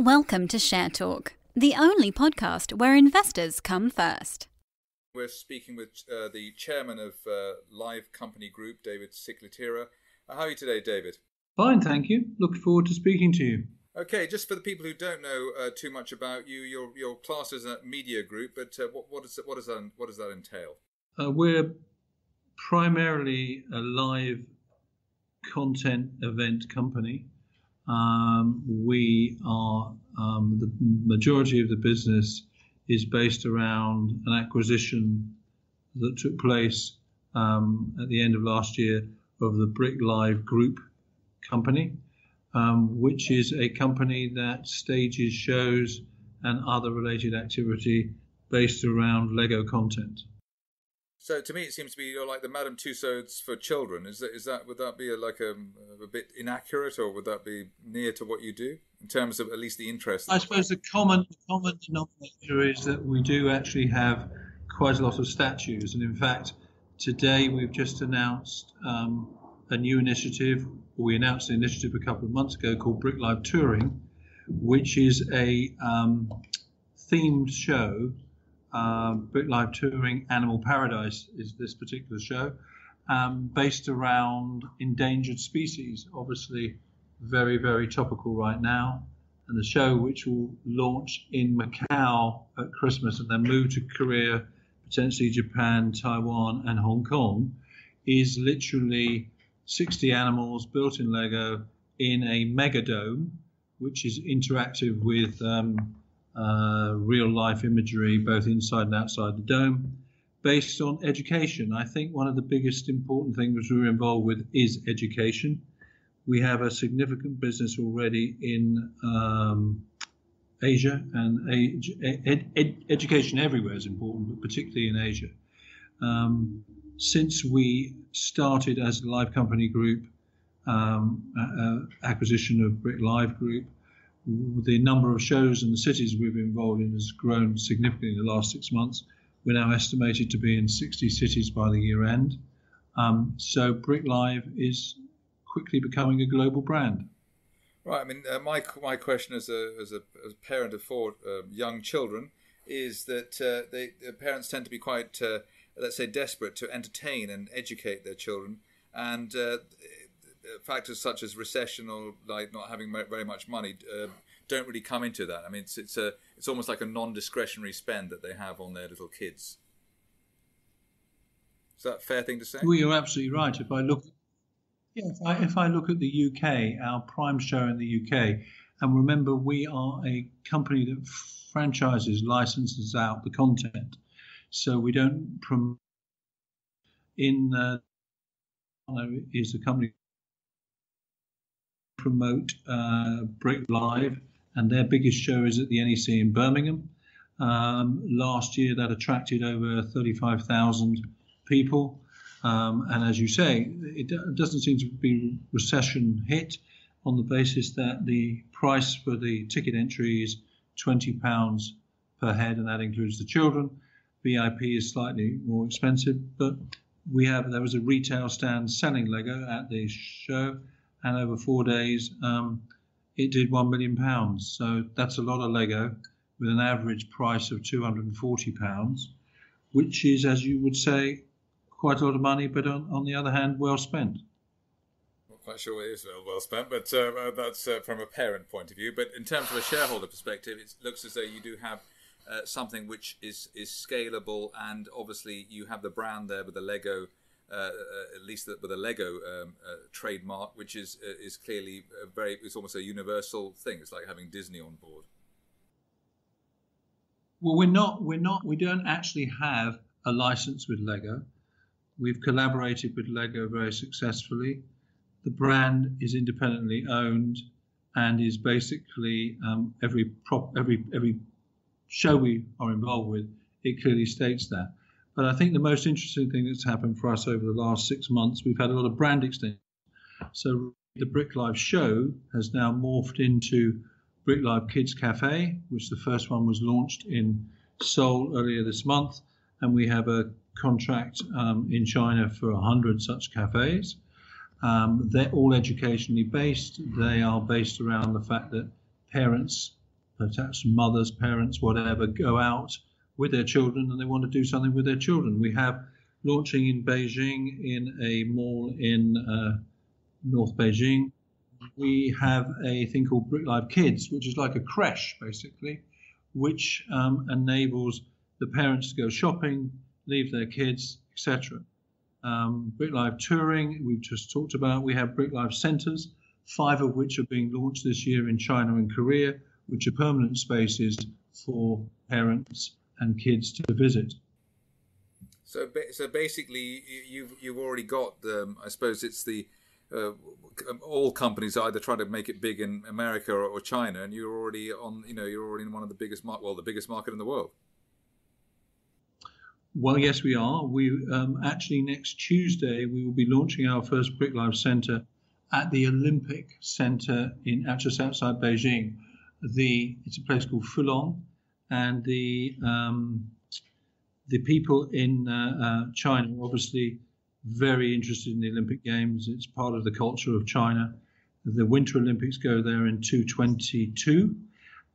Welcome to Share Talk, the only podcast where investors come first. We're speaking with the chairman of Live Company Group, David Ciclitira. How are you today, David? Fine, thank you. Look forward to speaking to you. Okay, just for the people who don't know too much about you, your class is a media group, but what does that entail? We're primarily a live content event company. We are, the majority of the business is based around an acquisition that took place at the end of last year of the BrickLive Group company, which is a company that stages shows and other related activity based around LEGO content. So to me, it seems to be like the Madame Tussauds for children. Would that be a bit inaccurate, or would that be near to what you do in terms of at least the interest? I suppose the common denominator is that we do actually have quite a lot of statues, and in fact, today we've just announced a new initiative. We announced an initiative a couple of months ago called BrickLive Touring, which is a themed show. BrickLive Touring Animal Paradise is this particular show, based around endangered species, obviously very, very topical right now, and the show which will launch in Macau at Christmas and then move to Korea, potentially Japan, Taiwan and Hong Kong, is literally 60 animals built in LEGO in a megadome, which is interactive with real life imagery, both inside and outside the dome, based on education. I think one of the biggest important things we're involved with is education. We have a significant business already in Asia, and education everywhere is important, but particularly in Asia. Since we started as the Live Company Group, acquisition of BrickLive Group, the number of shows and the cities we've been involved in has grown significantly in the last 6 months. We're now estimated to be in 60 cities by the year end. So BrickLive is quickly becoming a global brand. Right. I mean, my question as a parent of four young children is that the parents tend to be quite, let's say, desperate to entertain and educate their children, and factors such as recession or like not having very much money don't really come into that. I mean, it's almost like a non-discretionary spend that they have on their little kids. Is that a fair thing to say? Well, you're absolutely right. If I look at the UK, our prime show in the UK, and remember we are a company that franchises, licenses out the content, so we don't promote. In is a company promote BrickLive, and their biggest show is at the NEC in Birmingham. Last year that attracted over 35,000 people, and as you say, it doesn't seem to be recession hit on the basis that the price for the ticket entry is £20 per head, and that includes the children. VIP is slightly more expensive, but there was a retail stand selling LEGO at the show, and over 4 days, it did £1 million. So that's a lot of LEGO with an average price of £240, which is, as you would say, quite a lot of money, but on the other hand, well spent. Not quite sure it is well spent, but that's from a parent point of view. But in terms of a shareholder perspective, it looks as though you do have something which is scalable, and obviously you have the brand there with the LEGO, at least with a LEGO trademark, which is clearly it's almost a universal thing. It's like having Disney on board. Well, we don't actually have a license with LEGO. We've collaborated with LEGO very successfully. The brand is independently owned and is basically every show we are involved with, it clearly states that. But I think the most interesting thing that's happened for us over the last 6 months, we've had a lot of brand extensions. So the BrickLive show has now morphed into BrickLive Kids Cafe, which the first one was launched in Seoul earlier this month. And we have a contract in China for 100 such cafes. They're all educationally based. They are based around the fact that parents perhaps mothers, parents, whatever, go out with their children and they want to do something with their children. We have launching in Beijing in a mall in North Beijing. We have a thing called BrickLive Kids, which is like a creche, basically, which enables the parents to go shopping, leave their kids, etc. BrickLive Touring, we've just talked about. We have BrickLive centers, 5 of which are being launched this year in China and Korea, which are permanent spaces for parents and kids to visit. So basically, you've already got the, I suppose it's the all companies are either trying to make it big in America or China, and you're already on. You know, you're already in one of the biggest market, well, the biggest market in the world. Well, yes, we are. We actually next Tuesday we will be launching our first BrickLive Center at the Olympic Center in just outside Beijing. It's a place called Fulong, and the people in China are obviously very interested in the Olympic Games. It's part of the culture of China. The Winter Olympics go there in 2022,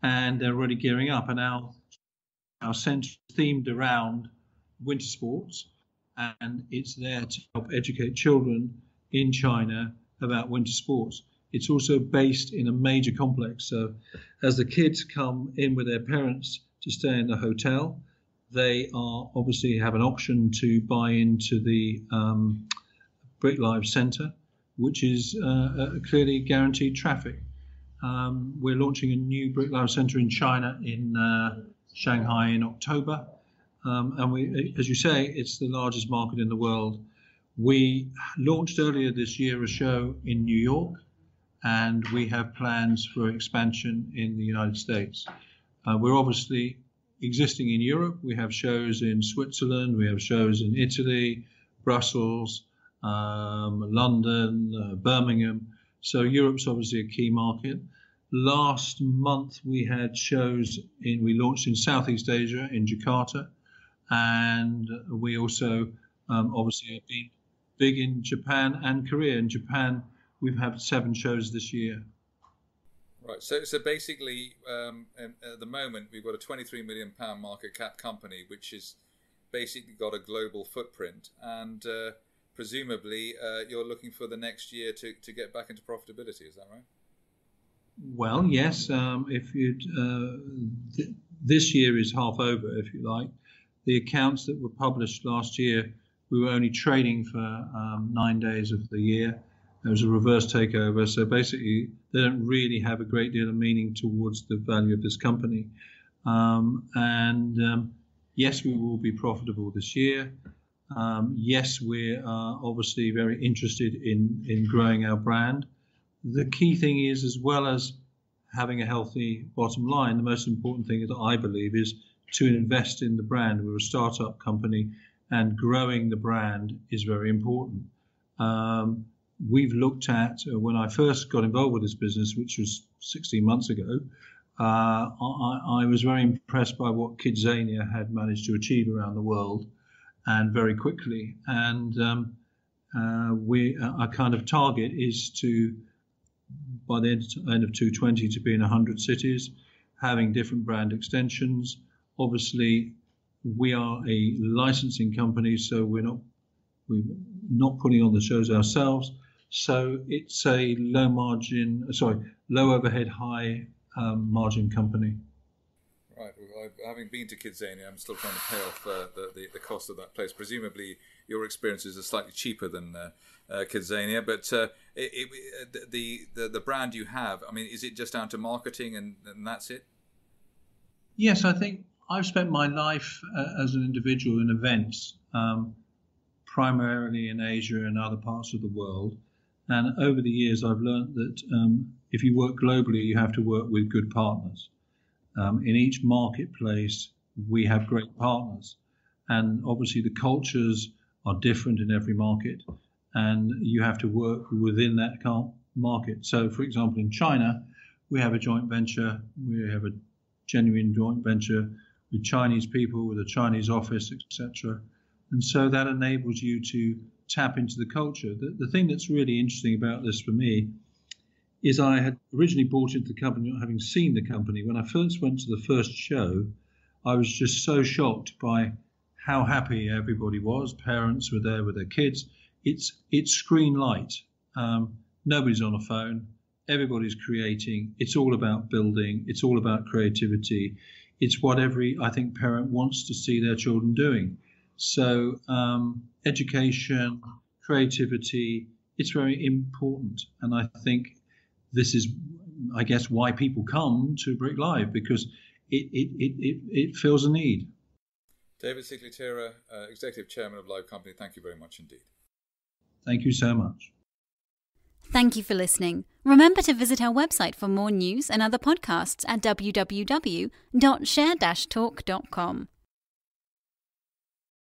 and they're already gearing up. And our center is themed around winter sports, and it's there to help educate children in China about winter sports. It's also based in a major complex. So as the kids come in with their parents to stay in the hotel, they are obviously have an option to buy into the BrickLive Center, which is clearly guaranteed traffic. We're launching a new BrickLive Center in China in Shanghai in October. And we, as you say, it's the largest market in the world. We launched earlier this year a show in New York, and we have plans for expansion in the United States. We're obviously existing in Europe. We have shows in Switzerland, we have shows in Italy, Brussels, London, Birmingham. So Europe's obviously a key market. Last month we had shows we launched in Southeast Asia, in Jakarta, and we also obviously have been big in Japan and Korea. In Japan, we've had 7 shows this year. Right, so basically, at the moment, we've got a £23 million market cap company, which has basically got a global footprint, and presumably you're looking for the next year to get back into profitability, is that right? Well, yes. If you'd, this year is half over, if you like. The accounts that were published last year, we were only trading for 9 days of the year. There was a reverse takeover, so basically they don't really have a great deal of meaning towards the value of this company. Yes, we will be profitable this year. Yes, we're obviously very interested in growing our brand. The key thing is, as well as having a healthy bottom line, the most important thing that I believe is to invest in the brand. We're a startup company, and growing the brand is very important. We've looked at, when I first got involved with this business, which was 16 months ago, I was very impressed by what Kidzania had managed to achieve around the world, and very quickly. And our kind of target is to, by the end of 2020, to be in 100 cities, having different brand extensions. Obviously, we are a licensing company, so we're not putting on the shows ourselves. So it's a low overhead, high margin company. Right. Well, having been to Kidzania, I'm still trying to pay off the cost of that place. Presumably, your experiences are slightly cheaper than Kidzania, but the brand you have, I mean, is it just down to marketing and that's it? Yes, I think I've spent my life as an individual in events, primarily in Asia and other parts of the world. And over the years, I've learned that if you work globally, you have to work with good partners. In each marketplace, we have great partners. And obviously, the cultures are different in every market, and you have to work within that market. So, for example, in China, we have a joint venture. We have a genuine joint venture with Chinese people, with a Chinese office, etc. And so that enables you to tap into the culture. The thing that's really interesting about this for me is I had originally bought into the company, not having seen the company. When I first went to the first show, I was just so shocked by how happy everybody was. Parents were there with their kids. It's screen light. Nobody's on a phone. Everybody's creating. It's all about building. It's all about creativity. It's what every, I think, parent wants to see their children doing. So education, creativity, it's very important. And I think this is, I guess, why people come to BrickLive, because it fills a need. David Ciclitira, Executive Chairman of Live Company, thank you very much indeed. Thank you so much. Thank you for listening. Remember to visit our website for more news and other podcasts at www.share-talk.com.